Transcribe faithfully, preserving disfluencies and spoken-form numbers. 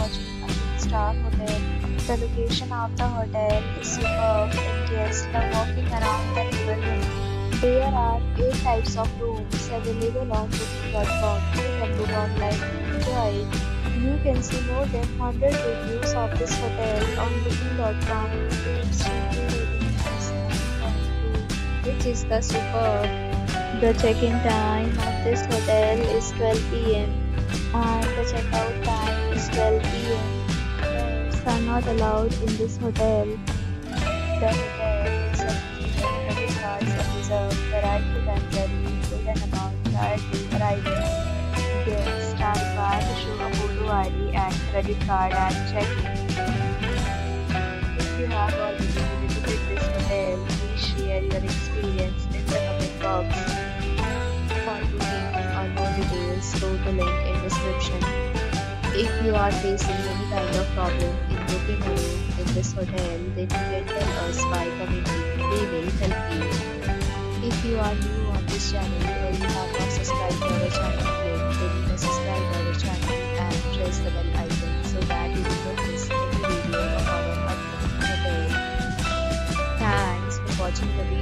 lodging among staff hotel. The location of the hotel is superb and guests love walking around the neighborhood. There are eight types of rooms available on booking dot com. Book online. Enjoy it. You can see more than one hundred reviews of this hotel on booking dot com. Its review rating is nine point two, which is the superb. The check-in time of this hotel is twelve p m and the check-out time is twelve p m Pets are not allowed in this hotel. The hotel is eligible credit cards and reserves the right to temporarily hold an amount prior to arrival. Guests are required to show a photo I D and credit card at check-in. If you have already visited this hotel, please share your experience in the comment box. Through the link in description. If you are facing any kind of problem in booking a room in this hotel, then you can tell us by commenting. We will help you. If you are new on this channel or you have not subscribed to our channel yet, then you can subscribe to our channel and press the bell icon so that you will not miss any video of our upcoming hotel. Thanks for watching the video.